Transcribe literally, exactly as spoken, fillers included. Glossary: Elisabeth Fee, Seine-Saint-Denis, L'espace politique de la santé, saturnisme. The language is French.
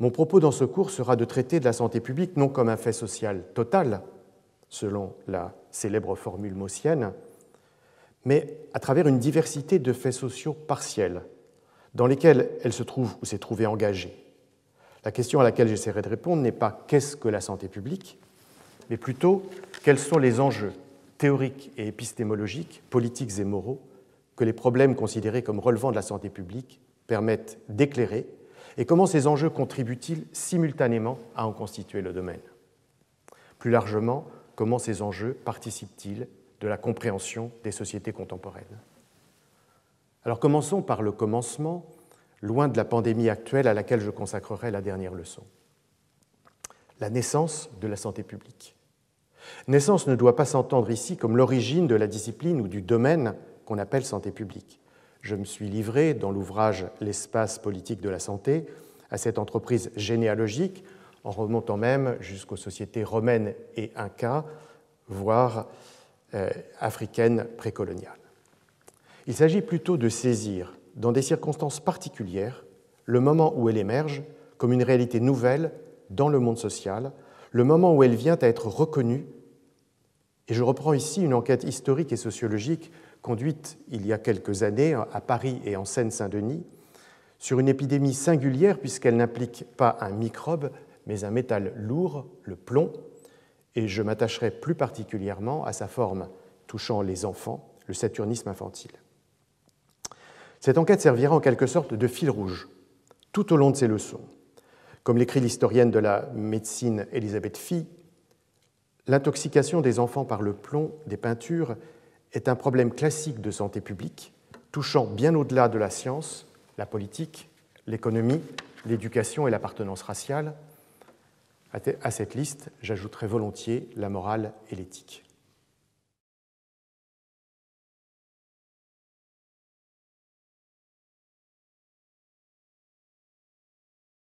Mon propos dans ce cours sera de traiter de la santé publique non comme un fait social total, selon la célèbre formule maussienne, mais à travers une diversité de faits sociaux partiels, dans lesquels elle se trouve ou s'est trouvée engagée. La question à laquelle j'essaierai de répondre n'est pas « qu'est-ce que la santé publique ?», mais plutôt « quels sont les enjeux théoriques et épistémologiques, politiques et moraux que les problèmes considérés comme relevant de la santé publique permettent d'éclairer et comment ces enjeux contribuent-ils simultanément à en constituer le domaine ? Plus largement, comment ces enjeux participent-ils de la compréhension des sociétés contemporaines ? Alors commençons par le commencement, loin de la pandémie actuelle à laquelle je consacrerai la dernière leçon. La naissance de la santé publique. Naissance ne doit pas s'entendre ici comme l'origine de la discipline ou du domaine qu'on appelle santé publique. Je me suis livré dans l'ouvrage « L'espace politique de la santé » à cette entreprise généalogique, en remontant même jusqu'aux sociétés romaines et incas, voire euh, africaines précoloniales. Il s'agit plutôt de saisir, dans des circonstances particulières, le moment où elle émerge comme une réalité nouvelle dans le monde social, le moment où elle vient à être reconnue. Et je reprends ici une enquête historique et sociologique conduite il y a quelques années à Paris et en Seine-Saint-Denis sur une épidémie singulière puisqu'elle n'implique pas un microbe, mais un métal lourd, le plomb, et je m'attacherai plus particulièrement à sa forme touchant les enfants, le saturnisme infantile. Cette enquête servira en quelque sorte de fil rouge tout au long de ces leçons. Comme l'écrit l'historienne de la médecine Elisabeth Fee, l'intoxication des enfants par le plomb des peintures est un problème classique de santé publique, touchant bien au-delà de la science, la politique, l'économie, l'éducation et l'appartenance raciale. À cette liste, j'ajouterai volontiers la morale et l'éthique.